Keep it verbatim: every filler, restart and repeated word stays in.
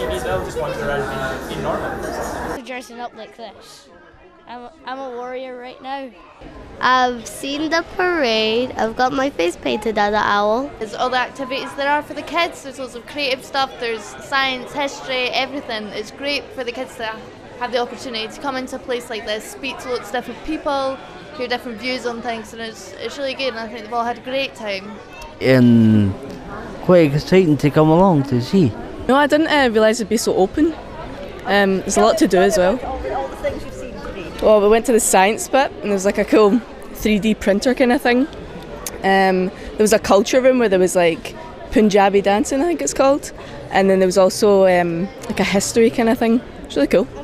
T V though, just wanted to ride in normal. Dressing up like this. I'm a, I'm a warrior right now. I've seen the parade. I've got my face painted as an owl. There's all the activities there are for the kids. There's lots of creative stuff. There's science, history, everything. It's great for the kids to have the opportunity to come into a place like this, speak to lots of different people, hear different views on things, and it's, it's really good, and I think they've all had a great time. And quite exciting to come along to see. No, I didn't uh, realise it'd be so open. Um, there's a lot to do as well. All the things you've seen today. Well, we went to the science bit, and there was like a cool three D printer kind of thing. Um, there was a culture room where there was like Punjabi dancing, I think it's called, and then there was also um, like a history kind of thing. It's really cool.